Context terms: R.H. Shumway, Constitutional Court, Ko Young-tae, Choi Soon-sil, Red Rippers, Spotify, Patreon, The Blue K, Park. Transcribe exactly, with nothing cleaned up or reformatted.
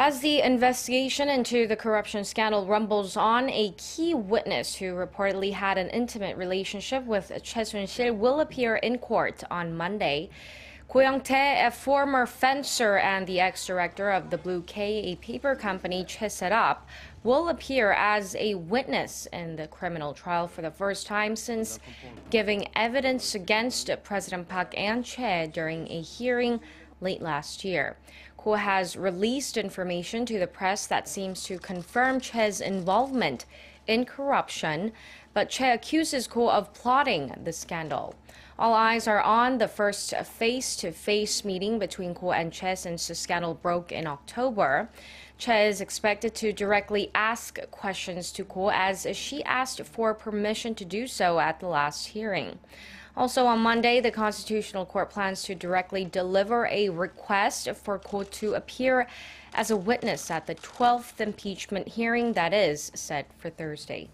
As the investigation into the corruption scandal rumbles on, a key witness who reportedly had an intimate relationship with Choi Soon-sil will appear in court on Monday. Ko Young-tae, a former fencer and the ex-director of The Blue K, a paper company Choi set up, will appear as a witness in the criminal trial for the first time since giving evidence against President Park and Choi during a hearing late last year. Ko has released information to the press that seems to confirm Choi's involvement in corruption, but Choi accuses Ko of plotting the scandal. All eyes are on the first face-to-face meeting between Ko and Choi since the scandal broke in October. Choi is expected to directly ask questions to Ko as she asked for permission to do so at the last hearing. Also on Monday, the Constitutional Court plans to directly deliver a request for Ko to appear as a witness at the twelfth impeachment hearing that is set for Thursday.